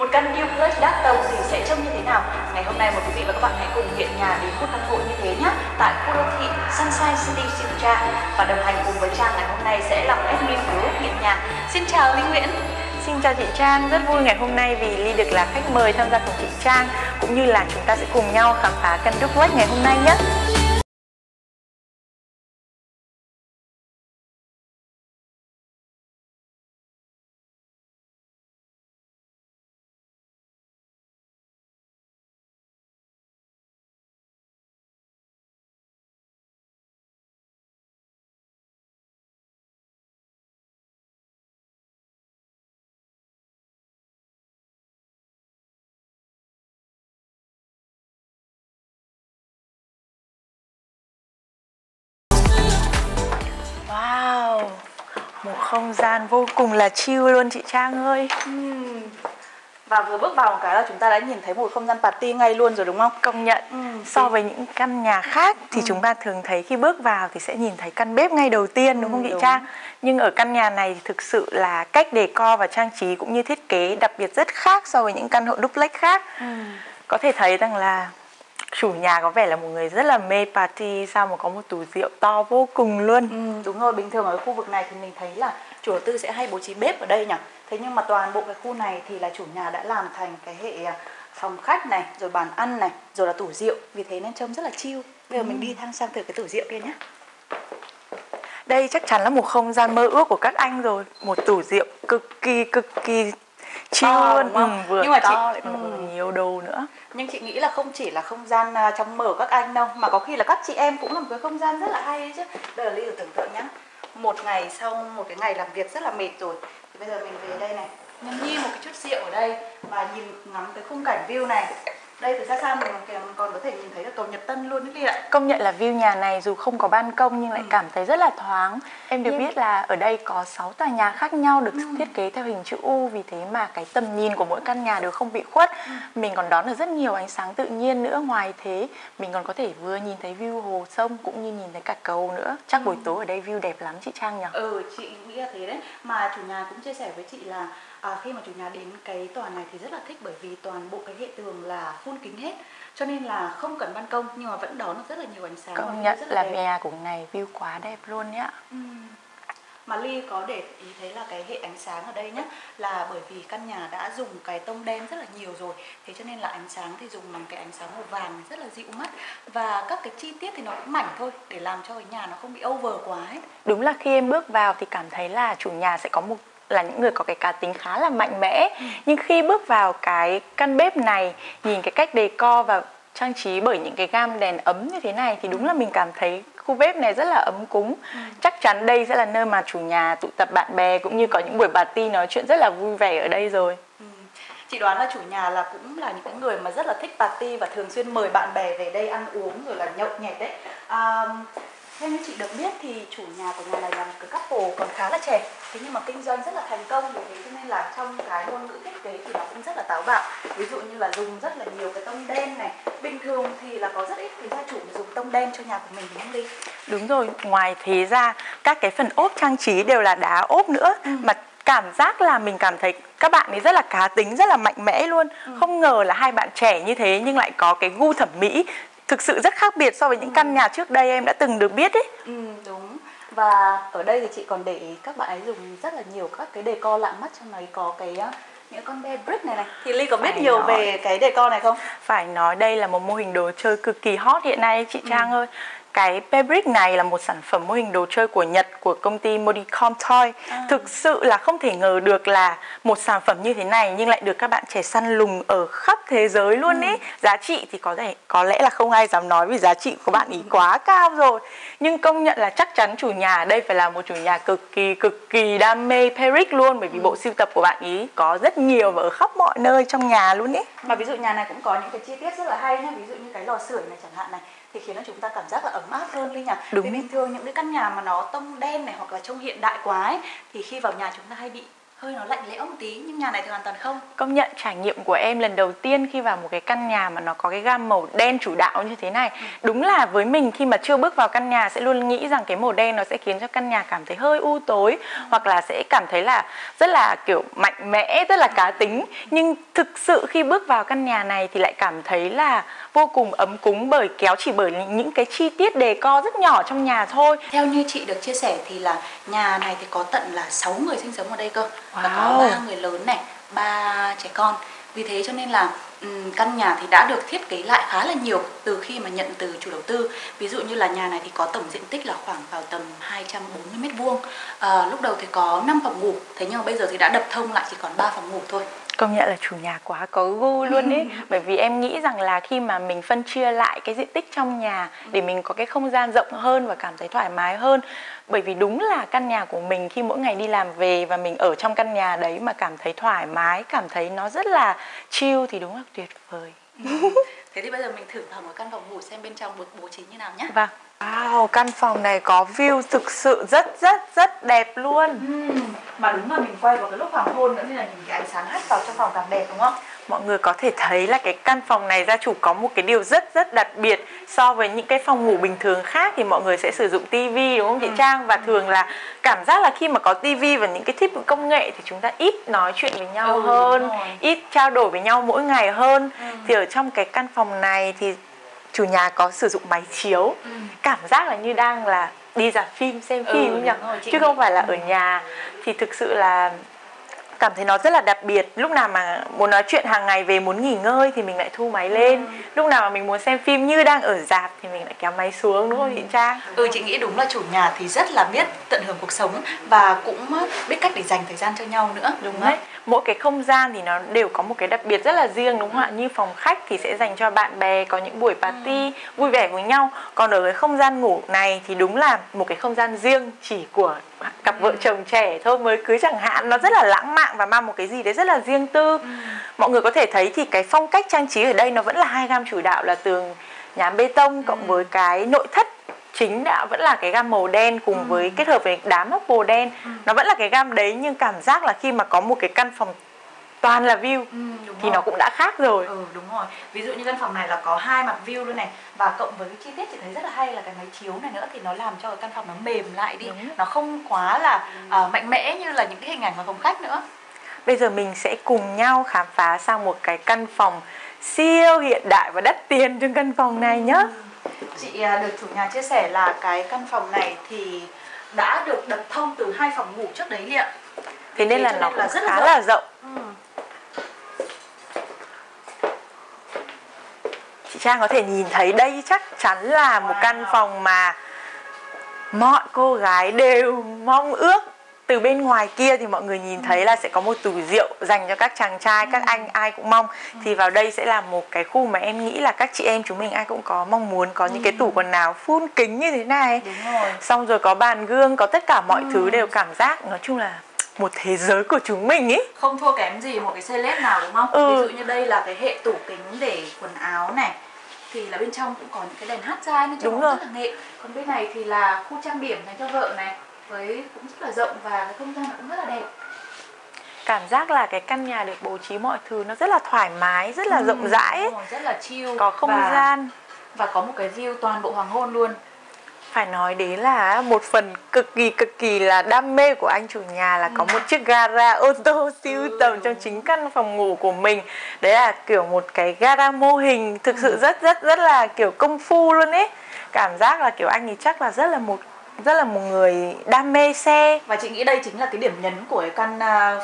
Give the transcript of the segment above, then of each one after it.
Một căn new plus đắt đầu thì sẽ trông như thế nào? Ngày hôm nay mời quý vị và các bạn hãy cùng Nghiện Nhà đến khu căn hộ như thế nhé, tại khu đô thị Sunshine City, Siêu Trang. Và đồng hành cùng với Trang ngày hôm nay sẽ là admin của Nghiện Nhà. Xin chào Linh Nguyễn. Xin chào chị Trang, rất vui ngày hôm nay vì Ly được là khách mời tham gia cùng chị Trang, cũng như là chúng ta sẽ cùng nhau khám phá căn duplex ngày hôm nay nhé. Wow, một không gian vô cùng là chill luôn chị Trang ơi. Và vừa bước vào một cái là chúng ta đã nhìn thấy một không gian party ngay luôn rồi đúng không? Công nhận. So với những căn nhà khác thì chúng ta thường thấy khi bước vào thì sẽ nhìn thấy căn bếp ngay đầu tiên đúng không chị Trang? Nhưng ở căn nhà này thì thực sự là cách decor và trang trí cũng như thiết kế đặc biệt rất khác so với những căn hộ duplex khác. Có thể thấy rằng là chủ nhà có vẻ là một người rất là mê party, sao mà có một tủ rượu to vô cùng luôn. Đúng rồi, bình thường ở khu vực này thì mình thấy là chủ đầu tư sẽ hay bố trí bếp ở đây nhỉ. Thế nhưng mà toàn bộ cái khu này thì là chủ nhà đã làm thành cái hệ phòng khách này, rồi bàn ăn này, rồi là tủ rượu. Vì thế nên trông rất là chill. Bây giờ mình đi thang sang từ cái tủ rượu kia nhé. Đây chắc chắn là một không gian mơ ước của các anh rồi. Một tủ rượu cực kỳ chill luôn. Nhưng mà chị nhiều đồ nữa. Nhưng chị nghĩ là không chỉ là không gian trong mở các anh đâu, mà có khi là các chị em cũng là một cái không gian rất là hay đấy chứ. Đây là Ly tưởng tượng nhá. Một ngày sau một cái ngày làm việc rất là mệt rồi thì bây giờ mình về đây này, nhâm nhi một cái chút rượu ở đây và nhìn ngắm cái khung cảnh view này. Đây từ xa xa mình còn có thể nhìn thấy được cầu Nhật Tân luôn đấy Ly ạ. Công nhận là view nhà này dù không có ban công nhưng lại cảm thấy rất là thoáng. Em được biết là ở đây có 6 tòa nhà khác nhau được thiết kế theo hình chữ U. Vì thế mà cái tầm nhìn của mỗi căn nhà đều không bị khuất. Mình còn đón được rất nhiều ánh sáng tự nhiên nữa. Ngoài thế mình còn có thể vừa nhìn thấy view hồ sông cũng như nhìn thấy cả cầu nữa. Chắc buổi tối ở đây view đẹp lắm chị Trang nhỉ? Ừ, chị nghĩ là thế đấy. Mà chủ nhà cũng chia sẻ với chị là khi mà chủ nhà đến cái tòa này thì rất là thích, bởi vì toàn bộ cái hệ tường là full kính hết, cho nên là không cần ban công nhưng mà vẫn đón được rất là nhiều ánh sáng. Công nhận là nhà của này view quá đẹp luôn nhá. Mà Ly có để ý thấy là cái hệ ánh sáng ở đây nhé, là bởi vì căn nhà đã dùng cái tông đen rất là nhiều rồi, thế cho nên là ánh sáng thì dùng bằng cái ánh sáng màu vàng rất là dịu mắt, và các cái chi tiết thì nó cũng mảnh thôi để làm cho cái nhà nó không bị over quá hết. Đúng là khi em bước vào thì cảm thấy là chủ nhà sẽ có một là những người có cái cá tính khá là mạnh mẽ. Nhưng khi bước vào cái căn bếp này, nhìn cái cách decor và trang trí bởi những cái gam đèn ấm như thế này thì đúng là mình cảm thấy khu bếp này rất là ấm cúng. Chắc chắn đây sẽ là nơi mà chủ nhà tụ tập bạn bè cũng như có những buổi party nói chuyện rất là vui vẻ ở đây rồi. Chị đoán là chủ nhà là cũng là những người mà rất là thích party và thường xuyên mời bạn bè về đây ăn uống rồi là nhậu nhẹt đấy. Theo như chị được biết thì chủ nhà của nhà này là một cái couple còn khá là trẻ, thế nhưng mà kinh doanh rất là thành công, vì thế cho nên là trong cái ngôn ngữ thiết kế thì nó cũng rất là táo bạo. Ví dụ như là dùng rất là nhiều cái tông đen này. Bình thường thì là có rất ít cái gia chủ mà dùng tông đen cho nhà của mình đúng không Ly? Đúng rồi, ngoài thế ra các cái phần ốp trang trí đều là đá ốp nữa. Mà cảm giác là mình cảm thấy các bạn ấy rất là cá tính, rất là mạnh mẽ luôn. Không ngờ là hai bạn trẻ như thế nhưng lại có cái gu thẩm mỹ thực sự rất khác biệt so với những căn nhà trước đây em đã từng được biết ấy. Đúng. Và ở đây thì chị còn để ý các bạn ấy dùng rất là nhiều các cái decor lạ mắt, trong này có cái những con Bearbrick này này. Thì Ly có biết nhiều về cái decor này không? Phải nói đây là một mô hình đồ chơi cực kỳ hot hiện nay chị Trang ơi. Cái Bearbrick này là một sản phẩm mô hình đồ chơi của Nhật của công ty Modicom Toy. Thực sự là không thể ngờ được là một sản phẩm như thế này nhưng lại được các bạn trẻ săn lùng ở khắp thế giới luôn ấy. Giá trị thì có lẽ là không ai dám nói vì giá trị của bạn ý quá cao rồi. Nhưng công nhận là chắc chắn chủ nhà ở đây phải là một chủ nhà cực kỳ đam mê Bearbrick luôn, bởi vì bộ sưu tập của bạn ý có rất nhiều và ở khắp mọi nơi trong nhà luôn ấy. Mà ví dụ nhà này cũng có những cái chi tiết rất là hay nhá, ví dụ như cái lò sưởi này chẳng hạn này, thì khiến cho chúng ta cảm giác là ấm áp hơn đi nhỉ. Vì bình thường những cái căn nhà mà nó tông đen này hoặc là trông hiện đại quá ấy, thì khi vào nhà chúng ta hay bị hơi nó lạnh lẽo một tí, nhưng nhà này thì hoàn toàn không. Công nhận trải nghiệm của em lần đầu tiên khi vào một cái căn nhà mà nó có cái gam màu đen chủ đạo như thế này. Đúng là với mình khi mà chưa bước vào căn nhà sẽ luôn nghĩ rằng cái màu đen nó sẽ khiến cho căn nhà cảm thấy hơi u tối, hoặc là sẽ cảm thấy là rất là kiểu mạnh mẽ, rất là cá tính. Nhưng thực sự khi bước vào căn nhà này thì lại cảm thấy là vô cùng ấm cúng, bởi chỉ bởi những cái chi tiết đề co rất nhỏ trong nhà thôi. Theo như chị được chia sẻ thì là nhà này thì có tận là 6 người sinh sống ở đây cơ. Wow. Và có 3 người lớn này, 3 trẻ con. Vì thế cho nên là căn nhà thì đã được thiết kế lại khá là nhiều từ khi mà nhận từ chủ đầu tư. Ví dụ như là nhà này thì có tổng diện tích là khoảng vào tầm 240 m². Lúc đầu thì có 5 phòng ngủ, thế nhưng mà bây giờ thì đã đập thông lại chỉ còn 3 phòng ngủ thôi. Công nhận là chủ nhà quá có gu luôn ấy. Bởi vì em nghĩ rằng là khi mà mình phân chia lại cái diện tích trong nhà để mình có cái không gian rộng hơn và cảm thấy thoải mái hơn. Bởi vì đúng là căn nhà của mình khi mỗi ngày đi làm về và mình ở trong căn nhà đấy mà cảm thấy thoải mái, cảm thấy nó rất là chill thì đúng là tuyệt vời. Thế thì bây giờ mình thử vào một căn phòng ngủ xem bên trong bố trí như nào nhé. Vâng. Wow, căn phòng này có view thực sự rất đẹp luôn. Mà đúng là mình quay vào cái lúc hoàng hôn nữa nên là nhìn cái ánh sáng hắt vào trong phòng càng đẹp, đúng không? Mọi người có thể thấy là cái căn phòng này gia chủ có một cái điều rất đặc biệt. So với những cái phòng ngủ bình thường khác thì mọi người sẽ sử dụng tivi, đúng không chị Trang? Và thường là cảm giác là khi mà có tivi và những cái thiết bị công nghệ thì chúng ta ít nói chuyện với nhau hơn, ít trao đổi với nhau mỗi ngày hơn. Thì ở trong cái căn phòng này thì chủ nhà có sử dụng máy chiếu, cảm giác là như đang là đi rạp phim xem phim nhỉ, chứ không phải là ở nhà. Thì thực sự là cảm thấy nó rất là đặc biệt. Lúc nào mà muốn nói chuyện hàng ngày về, muốn nghỉ ngơi thì mình lại thu máy lên. Lúc nào mà mình muốn xem phim như đang ở rạp thì mình lại kéo máy xuống, đúng không chị Trang? Chị nghĩ đúng là chủ nhà thì rất là biết tận hưởng cuộc sống và cũng biết cách để dành thời gian cho nhau nữa. Đúng đấy. Mỗi cái không gian thì nó đều có một cái đặc biệt rất là riêng, đúng không ạ? Như phòng khách thì sẽ dành cho bạn bè, có những buổi party vui vẻ với nhau. Còn ở cái không gian ngủ này thì đúng là một cái không gian riêng chỉ của cặp vợ chồng trẻ thôi, mới cưới chẳng hạn. Nó rất là lãng mạn và mang một cái gì đấy rất là riêng tư. Mọi người có thể thấy thì cái phong cách trang trí ở đây nó vẫn là hai gam chủ đạo là tường nhám bê tông cộng với cái nội thất chính đã vẫn là cái gam màu đen cùng với kết hợp với đám ốc bồ đen. Nó vẫn là cái gam đấy, nhưng cảm giác là khi mà có một cái căn phòng toàn là view thì nó cũng đã khác rồi. Đúng rồi. Ví dụ như căn phòng này là có 2 mặt view luôn này, và cộng với cái chi tiết chị thấy rất là hay là cái máy chiếu này nữa thì nó làm cho cái căn phòng nó mềm lại đi. Nó không quá là mạnh mẽ như là những cái hình ảnh ở phòng khách nữa. Bây giờ mình sẽ cùng nhau khám phá sang một cái căn phòng siêu hiện đại và đắt tiền trong căn phòng này nhé. Chị được chủ nhà chia sẻ là cái căn phòng này thì đã được đập thông từ 2 phòng ngủ trước đấy ạ. Thế nên là nó rất khá là rộng. Chị Trang có thể nhìn thấy đây chắc chắn là một căn phòng mà mọi cô gái đều mong ước. Từ bên ngoài kia thì mọi người nhìn thấy là sẽ có một tủ rượu dành cho các chàng trai, các anh ai cũng mong. Thì vào đây sẽ là một cái khu mà em nghĩ là các chị em chúng mình ai cũng có mong muốn, có những cái tủ quần áo phun kính như thế này. Đúng rồi. Xong rồi có bàn gương, có tất cả mọi thứ, đều cảm giác nói chung là một thế giới của chúng mình ấy. Không thua kém gì một cái celeb nào, đúng không? Ví dụ như đây là cái hệ tủ kính để quần áo này, thì là bên trong cũng có những cái đèn hát ra nên trông rất là nghệ. Còn bên này thì là khu trang điểm dành cho vợ này, với cũng rất là rộng và cái không gian cũng rất là đẹp. Cảm giác là cái căn nhà được bố trí mọi thứ nó rất là thoải mái, rất là rộng rãi ấy. Rất là chill, có không gian và có một cái view toàn bộ hoàng hôn luôn. Phải nói đấy là một phần cực kỳ là đam mê của anh chủ nhà là có một chiếc gara ô tô siêu tầm trong chính căn phòng ngủ của mình. Đấy là kiểu một cái gara mô hình thực sự rất là kiểu công phu luôn ấy. Cảm giác là kiểu anh ấy chắc là rất là một người đam mê xe. Và chị nghĩ đây chính là cái điểm nhấn của cái căn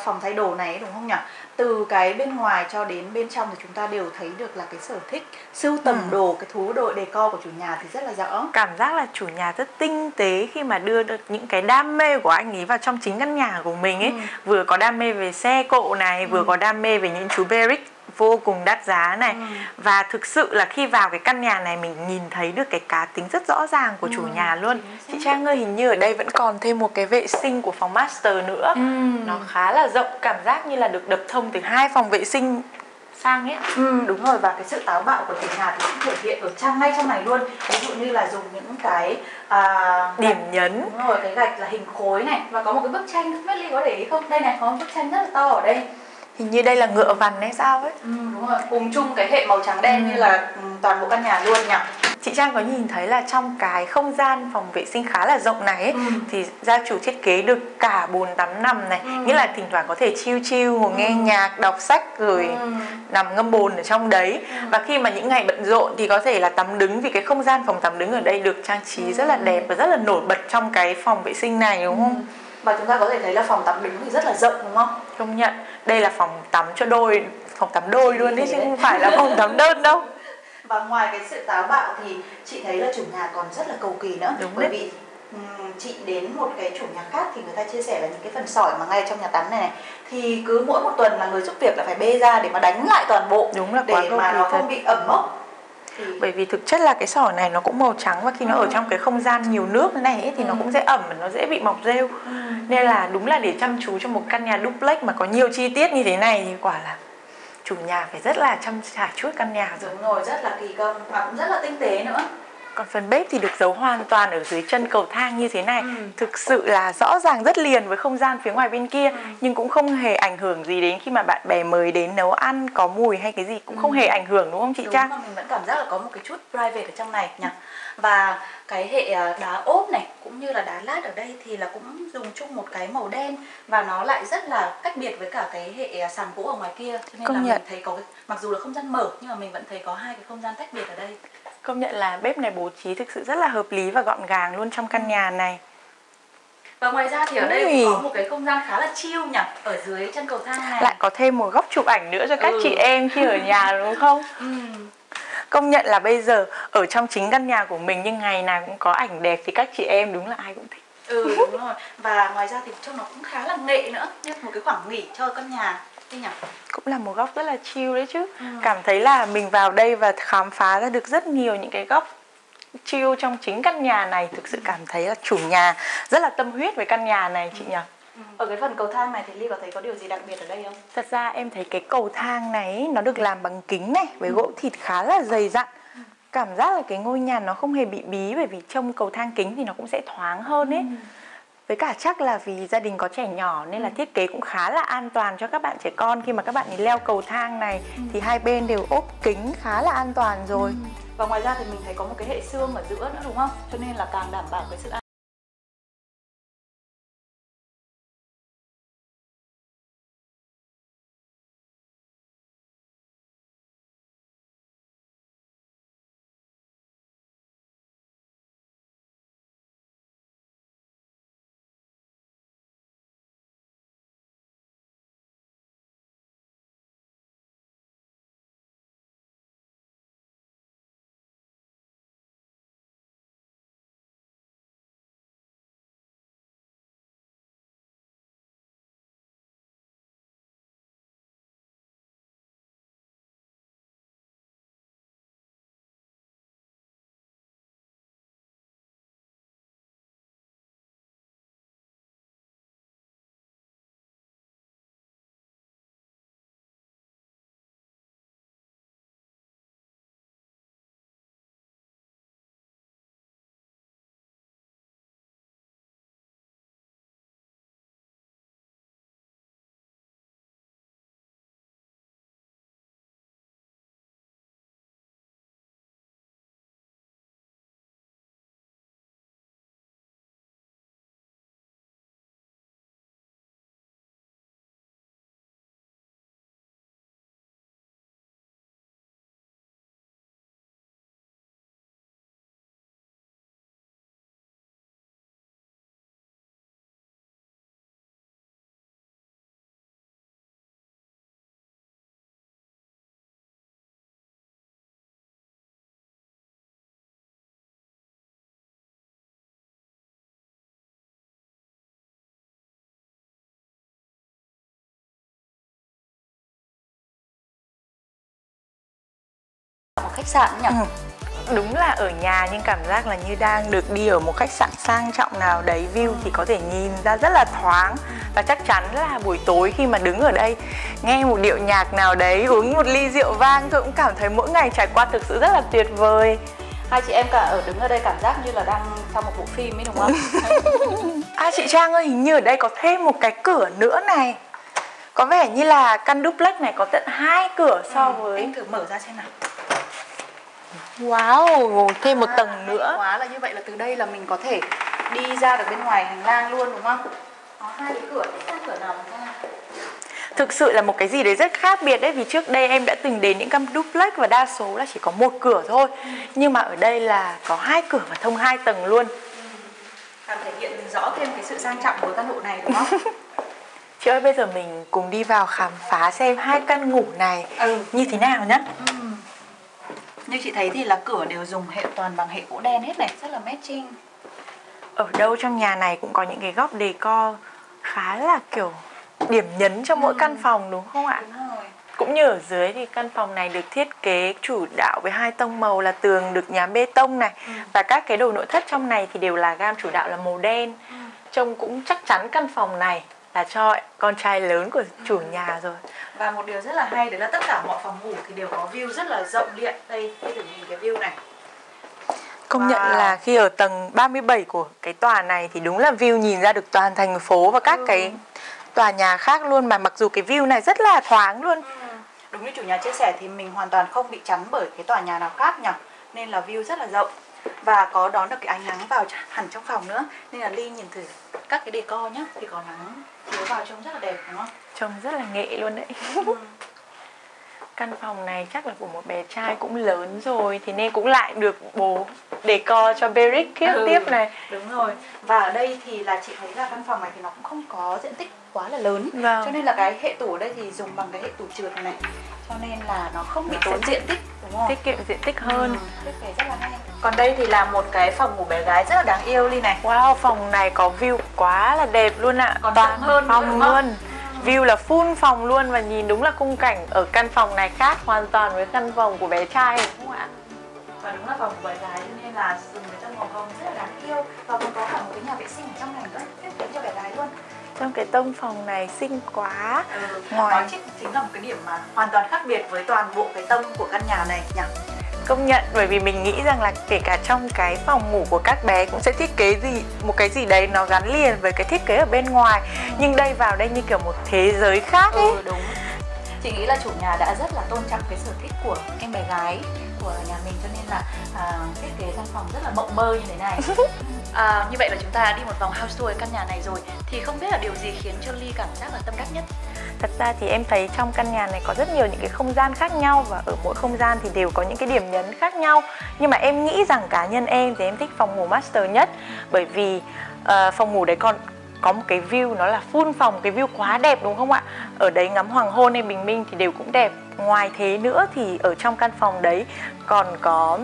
phòng thay đồ này, đúng không nhỉ? Từ cái bên ngoài cho đến bên trong thì chúng ta đều thấy được là cái sở thích sưu tầm đồ, cái thú đồ decor của chủ nhà thì rất là rõ. Cảm giác là chủ nhà rất tinh tế khi mà đưa được những cái đam mê của anh ấy vào trong chính căn nhà của mình ấy. Vừa có đam mê về xe cộ này, vừa có đam mê về những chú Bearbrick vô cùng đắt giá này. Và thực sự là khi vào cái căn nhà này mình nhìn thấy được cái cá tính rất rõ ràng của chủ nhà luôn. Chị Trang ơi, hình như ở đây vẫn còn thêm một cái vệ sinh của phòng master nữa. Nó khá là rộng, cảm giác như là được đập thông từ 2 phòng vệ sinh sang ấy. Ừ, đúng rồi, và cái sự táo bạo của Tình Hà thì cũng thể hiện ở trang ngay trong này luôn. Ví dụ như là dùng những cái điểm nhấn. Đúng rồi, cái gạch là hình khối này. Và có một cái bức tranh, không biết Ly có để ý không? Đây này, có một bức tranh rất là to ở đây. Hình như đây là ngựa vằn hay sao ấy. Ừ, đúng rồi, cùng chung cái hệ màu trắng đen như là toàn bộ căn nhà luôn nhỉ. Chị Trang có nhìn thấy là trong cái không gian phòng vệ sinh khá là rộng này ấy, thì gia chủ thiết kế được cả bồn tắm nằm này, nghĩa là thỉnh thoảng có thể chill chill ngồi nghe nhạc, đọc sách rồi nằm ngâm bồn ở trong đấy. Và khi mà những ngày bận rộn thì có thể là tắm đứng, vì cái không gian phòng tắm đứng ở đây được trang trí rất là đẹp và rất là nổi bật trong cái phòng vệ sinh này, đúng không? Và chúng ta có thể thấy là phòng tắm đứng thì rất là rộng, đúng không? Công nhận, đây là phòng tắm cho đôi, phòng tắm đôi luôn đấy, chứ không phải là phòng tắm đơn đâu. Và ngoài cái sự táo bạo thì chị thấy là chủ nhà còn rất là cầu kỳ nữa. Đúng. Bởi vì chị đến một cái chủ nhà khác thì người ta chia sẻ là những cái phần sỏi mà ngay trong nhà tắm này thì cứ mỗi một tuần là người giúp việc là phải bê ra để mà đánh lại toàn bộ. Đúng là quá, để mà nó không bị ẩm mốc. Bởi vì thực chất là cái sỏi này nó cũng màu trắng, và khi nó ở trong cái không gian nhiều nước thế này ấy, thì nó cũng dễ ẩm và nó dễ bị mọc rêu. Nên là đúng là để chăm chú cho một căn nhà duplex mà có nhiều chi tiết như thế này thì quả là chủ nhà phải rất là chăm chả chuốt căn nhà rồi. Đúng rồi, rất là kỳ công và cũng rất là tinh tế nữa. Còn phần bếp thì được giấu hoàn toàn ở dưới chân cầu thang như thế này. Thực sự là rõ ràng rất liền với không gian phía ngoài bên kia, nhưng cũng không hề ảnh hưởng gì đến khi mà bạn bè mới đến nấu ăn, có mùi hay cái gì cũng không hề ảnh hưởng, đúng không chị Trang? Đúng, mà mình vẫn cảm giác là có một cái chút private ở trong này nhỉ. Và cái hệ đá ốp này cũng như là đá lát ở đây thì là cũng dùng chung một cái màu đen, và nó lại rất là cách biệt với cả cái hệ sàn gỗ ở ngoài kia. Cho nên là mình thấy có, mặc dù là không gian mở nhưng mà mình vẫn thấy có hai cái không gian tách biệt ở đây. Công nhận là bếp này bố trí thực sự rất là hợp lý và gọn gàng luôn trong căn nhà này. Và ngoài ra thì ở đây cũng có một cái không gian khá là chill nhỉ, ở dưới chân cầu thang này. Lại có thêm một góc chụp ảnh nữa cho các chị em khi ở nhà, đúng không? Công nhận là bây giờ ở trong chính căn nhà của mình nhưng ngày nào cũng có ảnh đẹp thì các chị em đúng là ai cũng thích. Ừ, đúng rồi. Và ngoài ra thì trông nó cũng khá là nghệ nữa, như một cái khoảng nghỉ cho căn nhà. Cũng là một góc rất là chill đấy chứ. Cảm thấy là mình vào đây và khám phá ra được rất nhiều những cái góc chill trong chính căn nhà này. Thực sự cảm thấy là chủ nhà rất là tâm huyết với căn nhà này chị nhỉ. Ở cái phần cầu thang này thì Ly có thấy có điều gì đặc biệt ở đây không? Thật ra em thấy cái cầu thang này nó được làm bằng kính này, với gỗ thịt khá là dày dặn. Cảm giác là cái ngôi nhà nó không hề bị bí, bởi vì trông cầu thang kính thì nó cũng sẽ thoáng hơn ấy. Với cả chắc là vì gia đình có trẻ nhỏ nên là thiết kế cũng khá là an toàn cho các bạn trẻ con. Khi mà các bạn ấy leo cầu thang này thì hai bên đều ốp kính khá là an toàn rồi. Và ngoài ra thì mình thấy có một cái hệ xương ở giữa nữa, đúng không? Cho nên là càng đảm bảo cái sự an toàn. Khách sạn nhỉ? Đúng là ở nhà nhưng cảm giác là như đang được đi ở một khách sạn sang trọng nào đấy, view thì có thể nhìn ra rất là thoáng. Và chắc chắn là buổi tối khi mà đứng ở đây nghe một điệu nhạc nào đấy, uống một ly rượu vang, tôi cũng cảm thấy mỗi ngày trải qua thực sự rất là tuyệt vời. Hai chị em cả đứng ở đây cảm giác như là đang trong một bộ phim ấy, đúng không? À chị Trang ơi, hình như ở đây có thêm một cái cửa nữa này. Có vẻ như là căn duplex này có tận 2 cửa so với... Em thử mở ra xem nào. Wow, thêm một tầng nữa. Quá, là như vậy là từ đây là mình có thể đi ra được bên ngoài hành lang luôn, đúng không? Có 2 cái cửa, cái cửa nào mà ra? Thực sự là một cái gì đấy rất khác biệt đấy, vì trước đây em đã từng đến những căn duplex và đa số là chỉ có một cửa thôi. Nhưng mà ở đây là có 2 cửa và thông 2 tầng luôn. Làm thể hiện rõ thêm cái sự sang trọng của căn hộ này, đúng không? Chị ơi, bây giờ mình cùng đi vào khám phá xem 2 căn ngủ này như thế nào nhá. Như chị thấy thì là cửa đều dùng toàn bằng hệ gỗ đen hết này, rất là matching. Ở đâu trong nhà này cũng có những cái góc decor khá là kiểu điểm nhấn cho mỗi căn phòng, đúng không ạ? Đúng rồi. Cũng như ở dưới thì căn phòng này được thiết kế chủ đạo với 2 tông màu là tường được nhám bê tông này, và các cái đồ nội thất trong này thì đều là gam chủ đạo là màu đen. Trông cũng chắc chắn căn phòng này là cho con trai lớn của chủ nhà rồi. Và một điều rất là hay đấy là tất cả mọi phòng ngủ thì đều có view rất là rộng điện. Đây, các bạn nhìn cái view này. Công nhận là khi ở tầng 37 của cái tòa này thì đúng là view nhìn ra được toàn thành phố và các cái tòa nhà khác luôn, mà mặc dù cái view này rất là thoáng luôn. Đúng như chủ nhà chia sẻ thì mình hoàn toàn không bị chắn bởi cái tòa nhà nào khác nhỉ. Nên là view rất là rộng và có đón được cái ánh nắng vào hẳn trong phòng nữa. Nên là Ly nhìn thử các cái decor nhá, thì có nắng chiếu vào trông rất là đẹp, đúng không? Trông rất là nghệ luôn đấy. Căn phòng này chắc là của một bé trai cũng lớn rồi, thế nên cũng lại được bố decor cho Bearbrick tiếp này. Đúng rồi. Và ở đây thì là chị thấy là căn phòng này thì nó cũng không có diện tích quá là lớn, cho nên là cái hệ tủ ở đây thì dùng bằng cái hệ tủ trượt này, cho nên là nó không bị tốn diện tích, đúng không? Tiết kiệm diện tích hơn. Thiết kế rất là hay. Còn đây thì là một cái phòng ngủ bé gái rất là đáng yêu Ly này. Wow, phòng này có view quá là đẹp luôn ạ. Còn toàn hơn phòng luôn. View là full phòng luôn, và nhìn đúng là khung cảnh ở căn phòng này khác hoàn toàn với căn phòng của bé trai, đúng không ạ? Và đúng là phòng của bé gái nên là dùng cái tông màu hồng rất là đáng yêu, và còn có cả một cái nhà vệ sinh ở trong này nữa, thiết kế cho bé gái luôn. Trong cái tông phòng này xinh quá. Ngoài chính là một cái điểm mà hoàn toàn khác biệt với toàn bộ cái tông của căn nhà này nhỉ? Công nhận, bởi vì mình nghĩ rằng là kể cả trong cái phòng ngủ của các bé cũng sẽ thiết kế một cái gì đấy nó gắn liền với cái thiết kế ở bên ngoài, nhưng đây vào đây như kiểu một thế giới khác ấy. Đúng. Chị nghĩ là chủ nhà đã rất là tôn trọng cái sở thích của em bé gái của nhà mình, cho nên là thiết kế căn phòng rất là mộng mơ như thế này. Như vậy là chúng ta đi một vòng house tour căn nhà này rồi, thì không biết là điều gì khiến cho Ly cảm giác là tâm đắc nhất? Thật ra thì em thấy trong căn nhà này có rất nhiều những cái không gian khác nhau, và ở mỗi không gian thì đều có những cái điểm nhấn khác nhau. Nhưng mà em nghĩ rằng cá nhân em thì em thích phòng ngủ master nhất, bởi vì phòng ngủ đấy còn có một cái view nó là full phòng, cái view quá đẹp, đúng không ạ? Ở đấy ngắm hoàng hôn hay bình minh thì đều cũng đẹp. Ngoài thế nữa thì ở trong căn phòng đấy còn có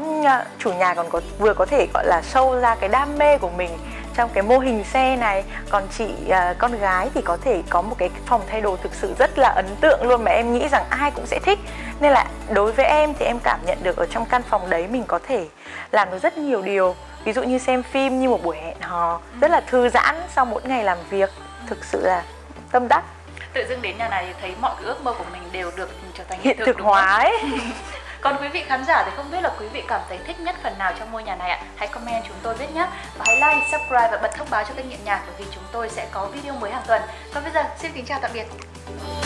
chủ nhà còn có vừa có thể gọi là show ra cái đam mê của mình trong cái mô hình xe này, còn chị con gái thì có thể có một cái phòng thay đồ thực sự rất là ấn tượng luôn, mà em nghĩ rằng ai cũng sẽ thích. Nên là đối với em thì em cảm nhận được ở trong căn phòng đấy mình có thể làm được rất nhiều điều, ví dụ như xem phim như một buổi hẹn hò, rất là thư giãn sau mỗi ngày làm việc. Thực sự là tâm đắc. Tự dưng đến nhà này thì thấy mọi cái ước mơ của mình đều được trở thành hiện thực hóa ấy. Còn quý vị khán giả thì không biết là quý vị cảm thấy thích nhất phần nào trong ngôi nhà này ạ? Hãy comment chúng tôi biết nhé. Và hãy like, subscribe và bật thông báo cho kênh Nghiện Nhà, bởi vì chúng tôi sẽ có video mới hàng tuần. Còn bây giờ xin kính chào tạm biệt.